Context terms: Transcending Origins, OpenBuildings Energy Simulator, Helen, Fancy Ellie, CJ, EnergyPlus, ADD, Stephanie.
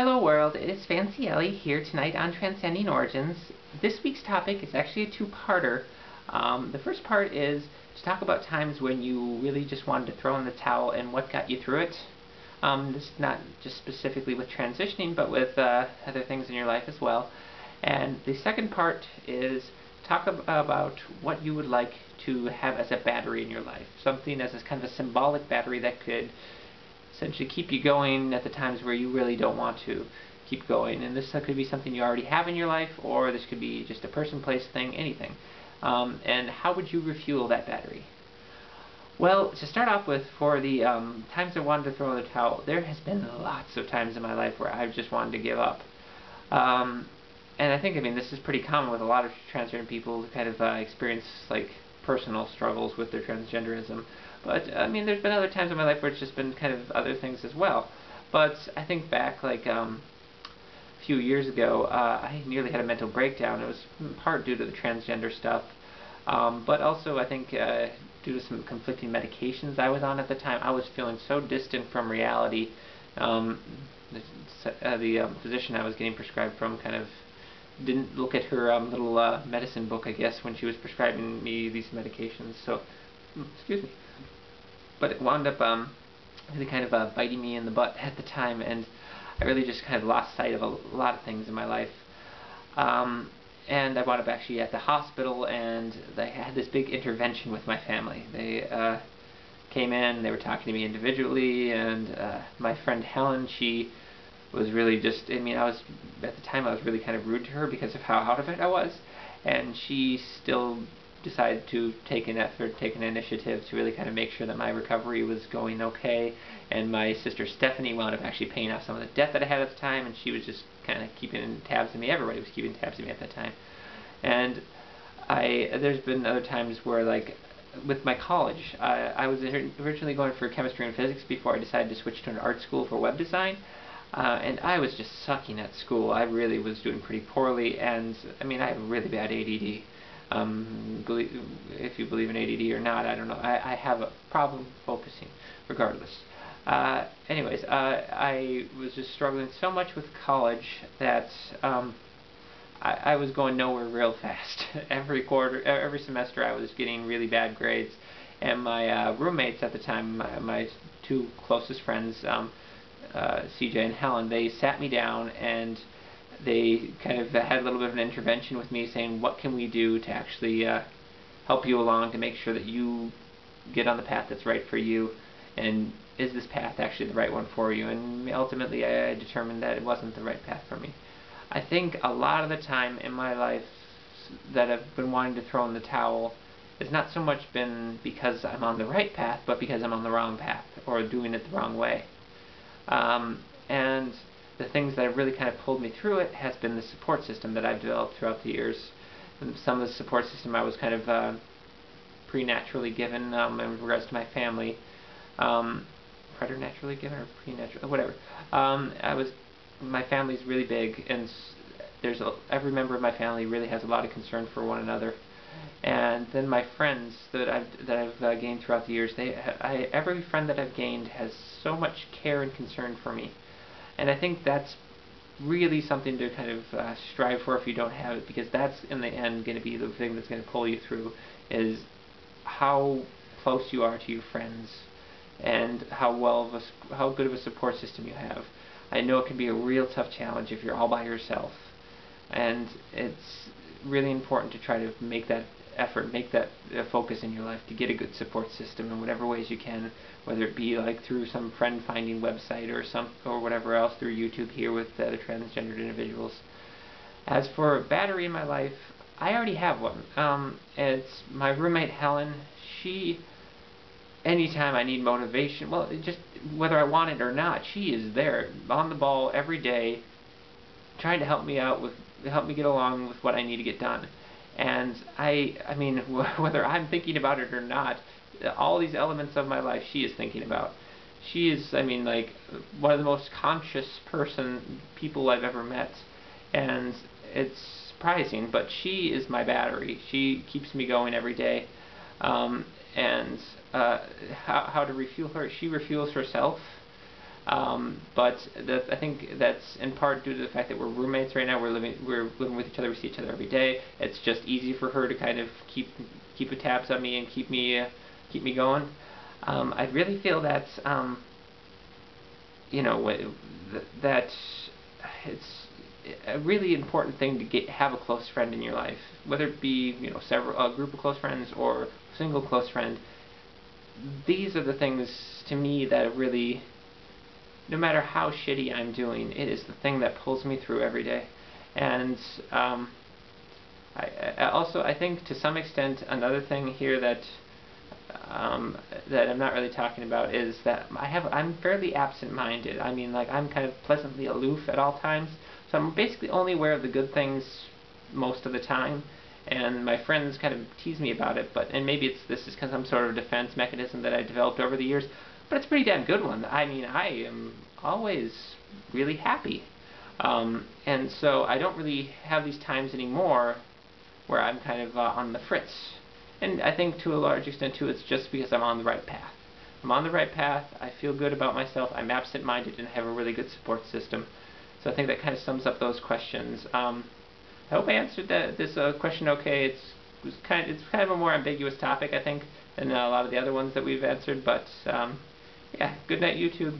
Hello world, it is Fancy Ellie here tonight on Transcending Origins. This week's topic is actually a two-parter. The first part is to talk about times when you really just wanted to throw in the towel and what got you through it. This is not just specifically with transitioning, but with other things in your life as well. And the second part is talk about what you would like to have as a battery in your life. Something as a kind of a symbolic battery that could essentially keep you going at the times where you really don't want to keep going. And this could be something you already have in your life, or this could be just a person, place, thing, anything. And how would you refuel that battery? Well, to start off with, for the times I wanted to throw in the towel, there has been lots of times in my life where I've just wanted to give up. And I think, this is pretty common with a lot of transgender people who kind of experience, like, personal struggles with their transgenderism. But, there's been other times in my life where it's just been kind of other things as well. But I think back, like, a few years ago, I nearly had a mental breakdown. It was in part due to the transgender stuff, but also I think due to some conflicting medications I was on at the time. I was feeling so distant from reality. The physician I was getting prescribed from kind of didn't look at her little medicine book, I guess, when she was prescribing me these medications. So, excuse me. But it wound up really kind of biting me in the butt at the time, and I really just kind of lost sight of a lot of things in my life. And I wound up actually at the hospital, and they had this big intervention with my family. They came in, they were talking to me individually, and my friend Helen, she was really just, at the time I was really kind of rude to her because of how out of it I was, and she still decided to take an initiative to really kind of make sure that my recovery was going okay, and my sister Stephanie wound up actually paying off some of the debt that I had at the time, and she was just kind of keeping tabs on me. Everybody was keeping tabs on me at that time. And there's been other times where, like, with my college, I was originally going for chemistry and physics before I decided to switch to an art school for web design. And I was just sucking at school. I really was doing pretty poorly, and I have really bad ADD. If you believe in ADD or not, I don't know. I have a problem focusing, regardless. I was just struggling so much with college that I was going nowhere real fast. Every semester I was getting really bad grades, and my roommates at the time, my two closest friends, CJ and Helen, they sat me down and they kind of had a little bit of an intervention with me, saying, what can we do to actually help you along to make sure that you get on the path that's right for you, and is this path actually the right one for you? And ultimately I determined that it wasn't the right path for me. I think a lot of the time in my life that I've been wanting to throw in the towel, it's not so much been because I'm on the right path, but because I'm on the wrong path, or doing it the wrong way. And the things that have really kind of pulled me through it has been the support system that I've developed throughout the years. And some of the support system I was kind of preternaturally given in regards to my family. Preternaturally given or preternaturally, whatever. My family's really big, and there's every member of my family really has a lot of concern for one another. And then my friends that I've gained throughout the years, every friend that I've gained has so much care and concern for me. And I think that's really something to kind of strive for if you don't have it, because that's in the end going to be the thing that's going to pull you through, is how close you are to your friends and how good of a support system you have. I know it can be a real tough challenge if you're all by yourself, and it's really important to try to make that effort, make that focus in your life to get a good support system in whatever ways you can, whether it be like through some friend finding website or whatever else, through YouTube here with the other transgendered individuals. As for a battery in my life, I already have one. It's my roommate Helen. She, anytime I need motivation, well, just whether I want it or not, she is there on the ball every day, trying to help me get along with what I need to get done. And whether I'm thinking about it or not, all these elements of my life she is thinking about. She is, one of the most conscious people I've ever met. And it's surprising, but she is my battery. She keeps me going every day. How to refuel her, she refuels herself. But I think that's in part due to the fact that we're roommates right now. We're living with each other. We see each other every day. It's just easy for her to kind of keep tabs on me and keep me going. I really feel that you know, that it's a really important thing to have a close friend in your life, whether it be, you know, a group of close friends or a single close friend. These are the things to me that really, no matter how shitty I'm doing, it is the thing that pulls me through every day. And I think to some extent another thing here that that I'm not really talking about is that I'm fairly absent-minded. I mean, like, I'm kind of pleasantly aloof at all times, so I'm basically only aware of the good things most of the time, and my friends kind of tease me about it, but, and maybe this is because I'm sort of a defense mechanism that I developed over the years, but it's a pretty damn good one. I mean, I am always really happy, and so I don't really have these times anymore where I'm kind of on the fritz. And I think to a large extent, too, it's just because I'm on the right path. I'm on the right path, I feel good about myself, I'm absent-minded, and I have a really good support system. So I think that kind of sums up those questions. I hope I answered this question okay. It's kind of a more ambiguous topic, I think, than a lot of the other ones that we've answered. But, yeah, good night, YouTube.